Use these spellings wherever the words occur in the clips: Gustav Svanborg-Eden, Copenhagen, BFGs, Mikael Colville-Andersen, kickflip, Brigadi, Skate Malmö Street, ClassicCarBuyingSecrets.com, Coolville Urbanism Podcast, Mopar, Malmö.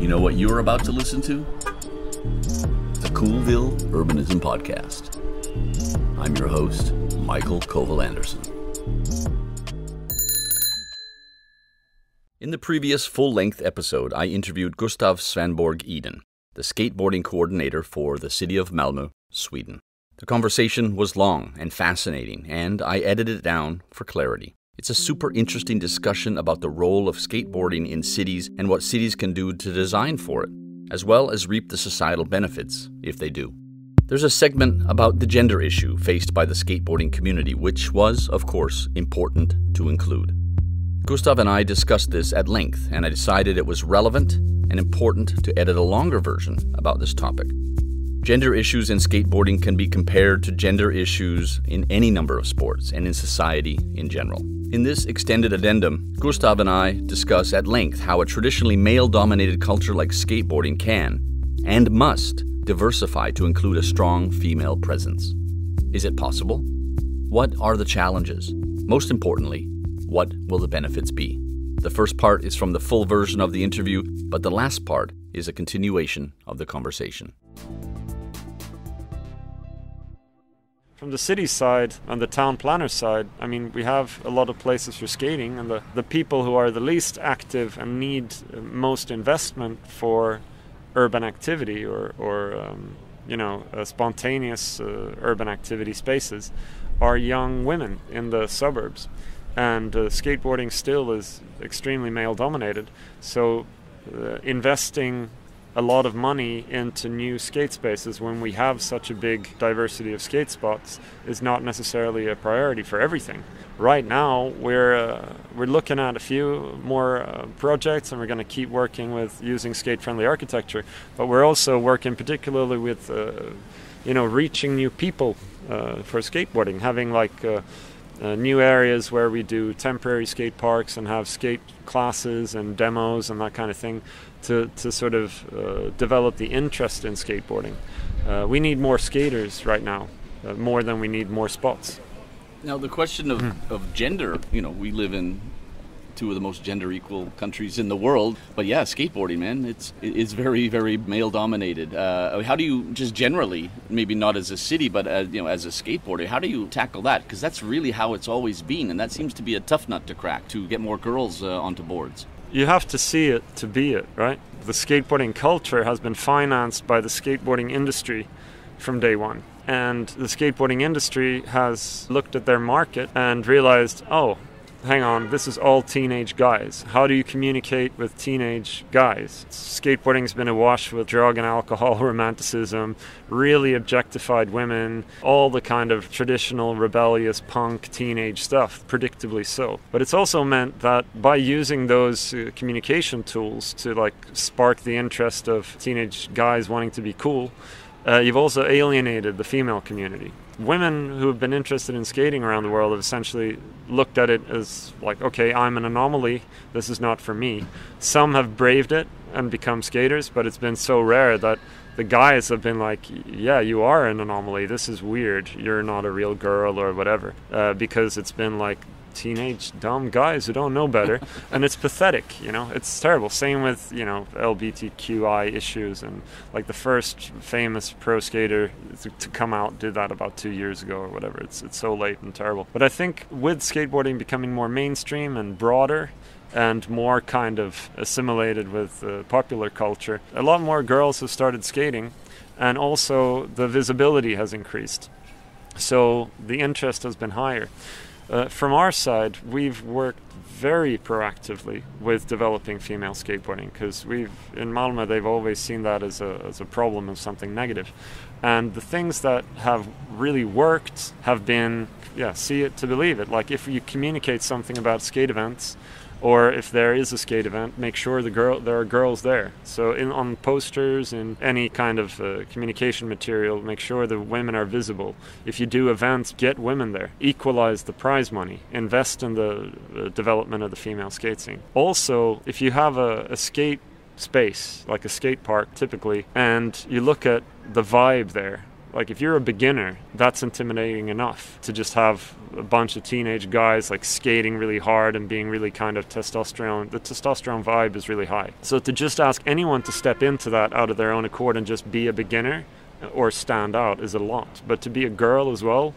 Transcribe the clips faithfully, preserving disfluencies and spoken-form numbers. You know what you're about to listen to? The Coolville Urbanism Podcast. I'm your host, Mikael Colville-Andersen. In the previous full-length episode, I interviewed Gustav Svanborg-Eden, the skateboarding coordinator for the city of Malmö, Sweden. The conversation was long and fascinating, and I edited it down for clarity. It's a super interesting discussion about the role of skateboarding in cities and what cities can do to design for it, as well as reap the societal benefits, if they do. There's a segment about the gender issue faced by the skateboarding community, which was, of course, important to include. Gustav and I discussed this at length, and I decided it was relevant and important to edit a longer version about this topic. Gender issues in skateboarding can be compared to gender issues in any number of sports and in society in general. In this extended addendum, Gustav and I discuss at length how a traditionally male-dominated culture like skateboarding can, and must, diversify to include a strong female presence. Is it possible? What are the challenges? Most importantly, what will the benefits be? The first part is from the full version of the interview, but the last part is a continuation of the conversation. From the city side and the town planner side, I mean, we have a lot of places for skating, and the, the people who are the least active and need most investment for urban activity or, or um, you know, uh, spontaneous uh, urban activity spaces are young women in the suburbs. And uh, skateboarding still is extremely male-dominated, so uh, investing a lot of money into new skate spaces when we have such a big diversity of skate spots is not necessarily a priority for everything. Right now we're uh, we're looking at a few more uh, projects, and we're going to keep working with using skate-friendly architecture, but we're also working particularly with uh, you know reaching new people uh, for skateboarding, having like uh, Uh, new areas where we do temporary skate parks and have skate classes and demos and that kind of thing to, to sort of uh, develop the interest in skateboarding. Uh, we need more skaters right now, uh, more than we need more spots. Now the question of, mm. of gender, you know, we live in two of the most gender equal countries in the world, but yeah, skateboarding, man, it's, it's very, very male dominated. Uh, how do you, just generally, maybe not as a city, but as, you know, as a skateboarder, how do you tackle that? Because that's really how it's always been, and that seems to be a tough nut to crack, to get more girls uh, onto boards. You have to see it to be it, right? The skateboarding culture has been financed by the skateboarding industry from day one. And the skateboarding industry has looked at their market and realized, oh, hang on, this is all teenage guys. How do you communicate with teenage guys? Skateboarding's been awash with drug and alcohol romanticism, really objectified women, all the kind of traditional rebellious punk teenage stuff, predictably so. But it's also meant that by using those uh, communication tools to like spark the interest of teenage guys wanting to be cool, uh, you've also alienated the female community. Women who have been interested in skating around the world have essentially looked at it as like, okay, I'm an anomaly, this is not for me. Some have braved it and become skaters, but it's been so rare that the guys have been like, yeah, you are an anomaly, this is weird, you're not a real girl or whatever, uh, because it's been like teenage dumb guys who don't know better, and it's pathetic, you know, it's terrible. Same with, you know, L G B T Q I issues, and like the first famous pro skater to come out did that about two years ago or whatever. It's, it's so late and terrible. But I think with skateboarding becoming more mainstream and broader and more kind of assimilated with uh, popular culture, a lot more girls have started skating, and also the visibility has increased. So the interest has been higher. Uh, from our side, we've worked very proactively with developing female skateboarding, because we've in Malmö they've always seen that as a, as a problem and something negative. And the things that have really worked have been, yeah, see it to believe it. Like if you communicate something about skate events, or if there is a skate event, make sure the girl there are girls there. So in on posters, in any kind of uh, communication material, make sure the women are visible. If you do events, get women there. Equalize the prize money. Invest in the uh, development of the female skate scene. Also, if you have a, a skate space, like a skate park typically, and you look at the vibe there, Like, if you're a beginner, that's intimidating enough. To just have a bunch of teenage guys like skating really hard and being really kind of testosterone, the testosterone vibe is really high. So to just ask anyone to step into that out of their own accord and just be a beginner or stand out is a lot. But to be a girl as well,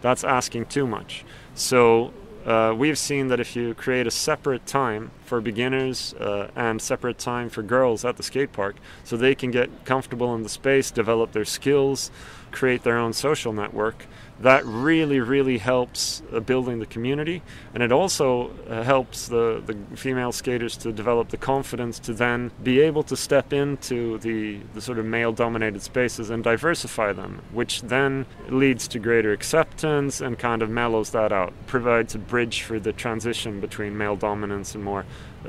that's asking too much. So uh, we've seen that if you create a separate time for beginners uh, and separate time for girls at the skate park, so they can get comfortable in the space, develop their skills, create their own social network, that really, really helps uh, building the community. And it also uh, helps the, the female skaters to develop the confidence to then be able to step into the, the sort of male-dominated spaces and diversify them, which then leads to greater acceptance and kind of mellows that out, provides a bridge for the transition between male dominance and more A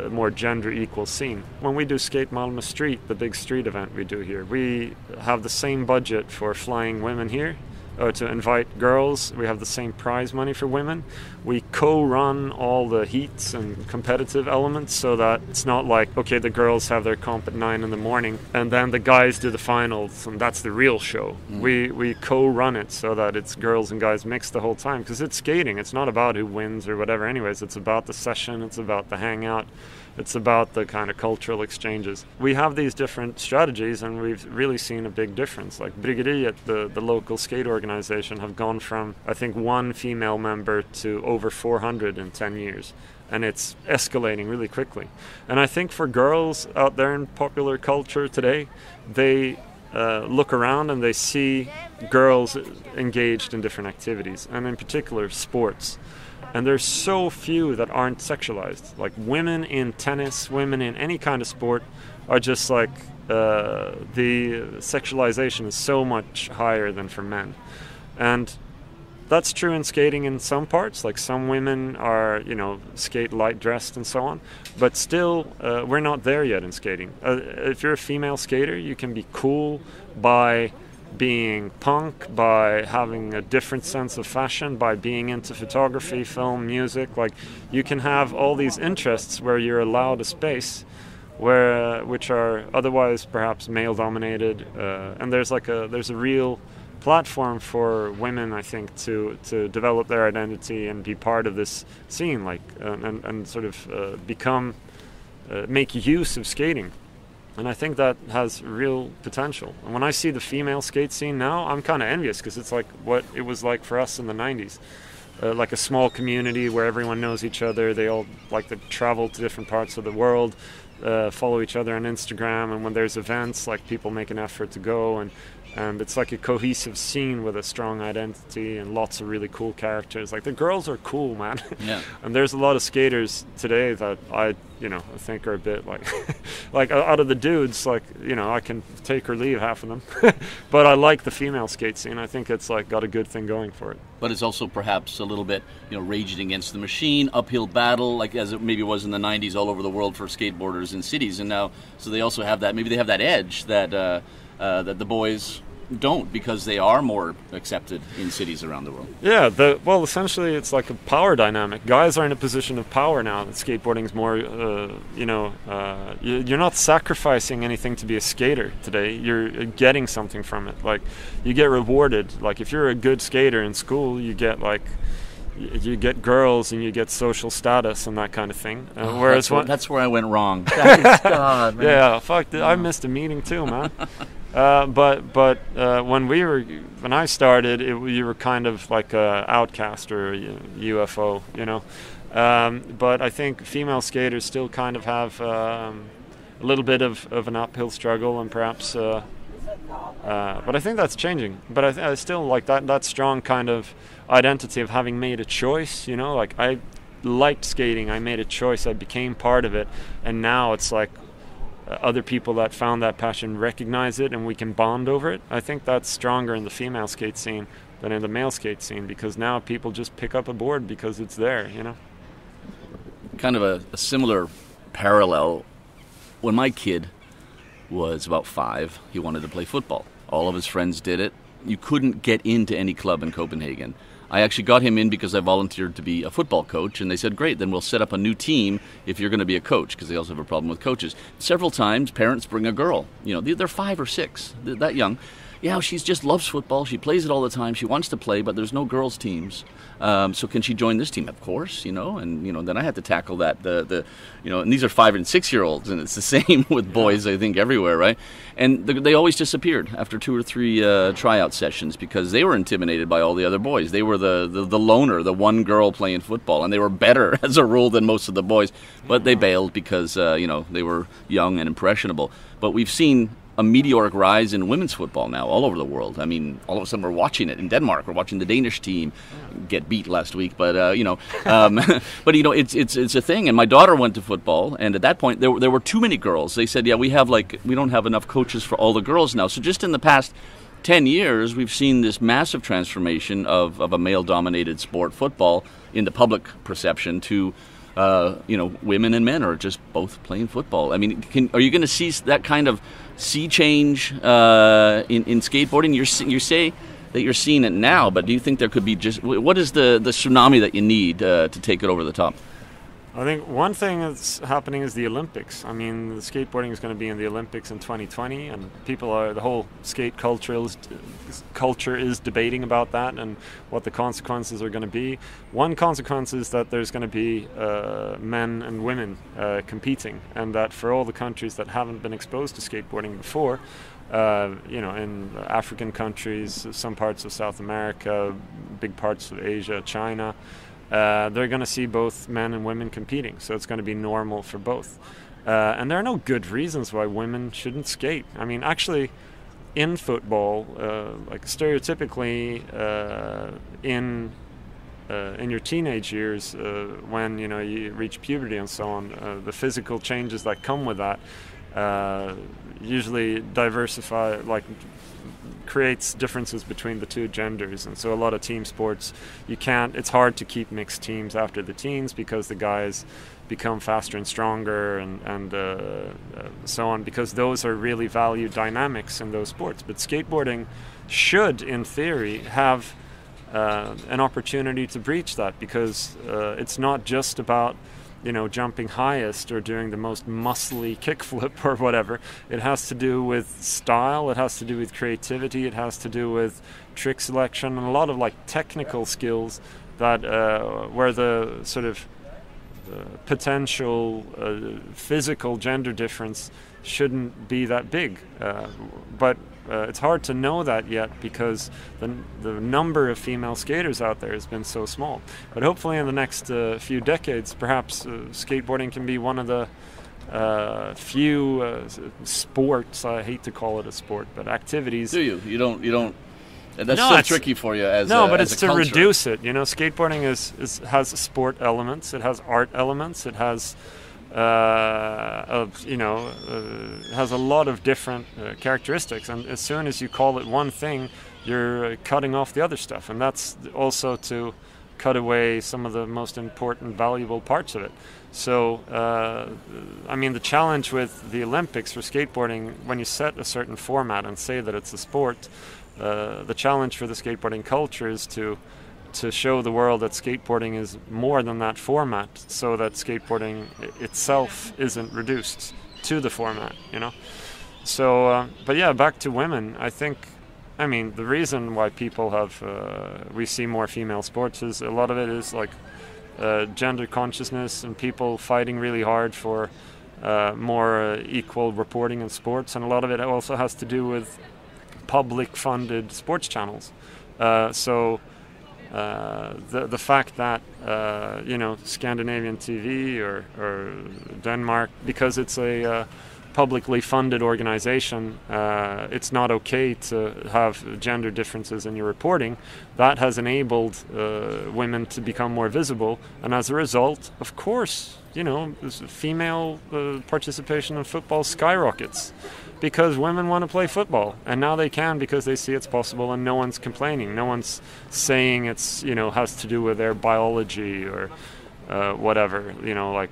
more gender-equal scene. When we do Skate Malmö Street, the big street event we do here, we have the same budget for flying women here, or to invite girls. We have the same prize money for women. We co-run all the heats and competitive elements so that it's not like, okay, the girls have their comp at nine in the morning and then the guys do the finals and that's the real show. Mm. We, we co-run it so that it's girls and guys mixed the whole time, because it's skating. It's not about who wins or whatever anyways. It's about the session. It's about the hangout. It's about the kind of cultural exchanges. We have these different strategies and we've really seen a big difference. Like Brigadi, at the, the local skate organization, have gone from, I think, one female member to over four hundred in ten years. And it's escalating really quickly. And I think for girls out there in popular culture today, they uh, look around and they see girls engaged in different activities, and in particular sports. And there's so few that aren't sexualized. Like, women in tennis, women in any kind of sport are just like, uh, the sexualization is so much higher than for men. And that's true in skating in some parts. Like, some women are, you know, skate light dressed and so on. But still, uh, we're not there yet in skating. Uh, if you're a female skater, you can be cool by being punk, by having a different sense of fashion, by being into photography, film, music. Like, you can have all these interests where you're allowed a space where, which are otherwise perhaps male dominated, uh, and there's like a there's a real platform for women, I think, to to develop their identity and be part of this scene, like, and, and sort of uh, become uh, make use of skating. And I think that has real potential. And when I see the female skate scene now, I'm kind of envious, because it's like what it was like for us in the nineties. Uh, like a small community where everyone knows each other. They all like to travel to different parts of the world, uh, follow each other on Instagram. And when there's events, like, people make an effort to go. And, and it's like a cohesive scene with a strong identity and lots of really cool characters. Like, the girls are cool, man. Yeah. And there's a lot of skaters today that I... you know, I think are a bit like, like out of the dudes, like, you know, I can take or leave half of them. But I like the female skate scene. I think it's like got a good thing going for it. But it's also perhaps a little bit, you know, raging against the machine, uphill battle, like as it maybe was in the nineties all over the world for skateboarders in cities. And now, so they also have that, maybe they have that edge that, uh, uh, that the boys don't, because they are more accepted in cities around the world. Yeah, the, well, essentially it's like a power dynamic. Guys are in a position of power now. Skateboarding is more, uh, you know, uh, you're not sacrificing anything to be a skater today. You're getting something from it. Like, you get rewarded. Like, if you're a good skater in school, you get like, you get girls and you get social status and that kind of thing. Uh, oh, whereas that's, one, where, that's where I went wrong. That is, God, man. Yeah, fuck, th- oh. I missed a meeting too, man. Uh, but but uh, when we were when I started, it, you were kind of like a outcast or a U F O, you know. Um, but I think female skaters still kind of have um, a little bit of, of an uphill struggle, and perhaps. Uh, uh, but I think that's changing. But I, th- I still like that that strong kind of identity of having made a choice, you know. Like, I liked skating, I made a choice, I became part of it, and now it's like, other people that found that passion recognize it and we can bond over it. I think that's stronger in the female skate scene than in the male skate scene, because now people just pick up a board because it's there, you know? Kind of a, a similar parallel. When my kid was about five, he wanted to play football. All of his friends did it. You couldn't get into any club in Copenhagen. I actually got him in because I volunteered to be a football coach, and they said, great, then we'll set up a new team if you're going to be a coach, because they also have a problem with coaches. Several times, parents bring a girl. You know, they're five or six, that young. yeah, she just loves football. She plays it all the time. She wants to play, but there's no girls' teams. Um, so can she join this team? Of course, you know. And you know, then I had to tackle that. The the you know, and these are five and six year olds, and it's the same with yeah. boys. I think everywhere, right? And the, they always disappeared after two or three uh, tryout sessions because they were intimidated by all the other boys. They were the, the the loner, the one girl playing football, and they were better as a rule than most of the boys. But they bailed because uh, you know, they were young and impressionable. But we've seen a meteoric rise in women's football now all over the world. I mean, all of a sudden we're watching it in Denmark. We're watching the Danish team get beat last week, but uh, you know, um, but you know, it's it's it's a thing. And my daughter went to football, and at that point there were, there were too many girls. They said, yeah, we have like we don't have enough coaches for all the girls now. So just in the past ten years, we've seen this massive transformation of of a male-dominated sport, football, in the public perception to. Uh, you know, women and men are just both playing football. I mean, can, are you going to see that kind of sea change uh, in, in skateboarding? You're, you say that you're seeing it now, but do you think there could be just... What is the, the tsunami that you need uh, to take it over the top? I think one thing that's happening is the Olympics. I mean, the skateboarding is going to be in the Olympics in twenty twenty, and people are... The whole skate culture is, culture is debating about that and what the consequences are going to be. One consequence is that there's going to be uh, men and women uh, competing, and that for all the countries that haven't been exposed to skateboarding before, uh, you know, in African countries, some parts of South America, big parts of Asia, China... Uh, they're going to see both men and women competing, so it's going to be normal for both. Uh, and there are no good reasons why women shouldn't skate. I mean, actually, in football, uh, like stereotypically, uh, in uh, in your teenage years, uh, when you know you reach puberty and so on, uh, the physical changes that come with that uh, usually diversify, like. creates differences between the two genders, and so a lot of team sports you can't it's hard to keep mixed teams after the teens because the guys become faster and stronger and, and uh, uh, so on, because those are really valued dynamics in those sports. But skateboarding should in theory have uh, an opportunity to breach that, because uh, it's not just about you know, jumping highest or doing the most muscly kickflip or whatever. It has to do with style, it has to do with creativity, it has to do with trick selection and a lot of like technical skills that uh, where the sort of uh, potential uh, physical gender difference shouldn't be that big. Uh, but uh, it's hard to know that yet, because the, n the number of female skaters out there has been so small. But hopefully in the next uh, few decades, perhaps uh, skateboarding can be one of the uh, few uh, sports, I hate to call it a sport, but activities. Do you? You don't, you don't, and that's no, still tricky for you as no, a No, but it's to culture. reduce it. You know, skateboarding is, is has sport elements, it has art elements, it has... Uh, of, you know, uh, has a lot of different uh, characteristics, and as soon as you call it one thing, you're uh, cutting off the other stuff, and that's also to cut away some of the most important, valuable parts of it. So, uh, I mean, the challenge with the Olympics for skateboarding, when you set a certain format and say that it's a sport, uh, the challenge for the skateboarding culture is to to show the world that skateboarding is more than that format, so that skateboarding itself isn't reduced to the format, you know? So, uh, but yeah, back to women, I think, I mean, the reason why people have, uh, we see more female sports is a lot of it is like uh, gender consciousness and people fighting really hard for uh, more uh, equal reporting in sports, and a lot of it also has to do with public-funded sports channels. Uh, so... Uh, the the fact that uh, you know, Scandinavian T V or, or Denmark, because it's a uh, publicly funded organization, uh, it's not okay to have gender differences in your reporting. That has enabled uh, women to become more visible, and as a result, of course, you know, female uh, participation in football skyrockets. Because women want to play football, and now they can because they see it's possible, and no one's complaining. No one's saying it's, you know, has to do with their biology or uh, whatever, you know, like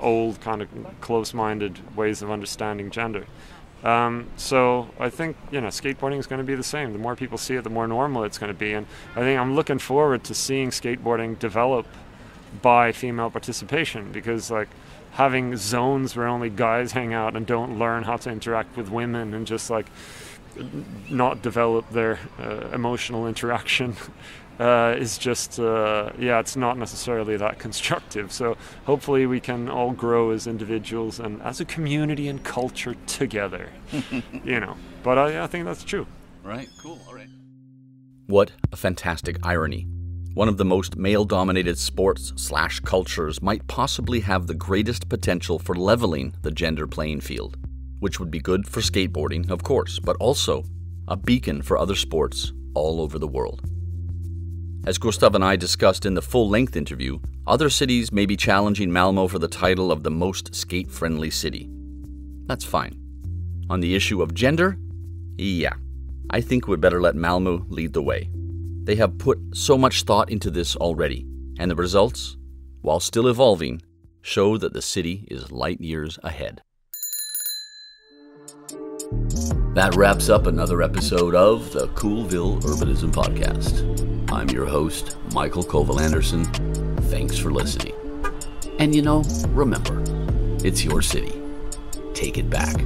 old kind of close-minded ways of understanding gender. Um, so I think, you know, skateboarding is going to be the same. The more people see it, the more normal it's going to be. And I think I'm looking forward to seeing skateboarding develop by female participation, because, like, having zones where only guys hang out and don't learn how to interact with women and just like not develop their uh, emotional interaction uh, is just, uh, yeah, it's not necessarily that constructive. So hopefully we can all grow as individuals and as a community and culture together, you know. But I, I think that's true. Right, cool, all right. What a fantastic irony. One of the most male-dominated sports slash cultures might possibly have the greatest potential for leveling the gender playing field, which would be good for skateboarding, of course, but also a beacon for other sports all over the world. As Gustav and I discussed in the full-length interview, other cities may be challenging Malmö for the title of the most skate-friendly city. That's fine. On the issue of gender, yeah, I think we'd better let Malmö lead the way. They have put so much thought into this already, and the results, while still evolving, show that the city is light years ahead. That wraps up another episode of the Coolville Urbanism Podcast. I'm your host, Mikael Colville-Andersen. Thanks for listening. And you know, remember, it's your city. Take it back.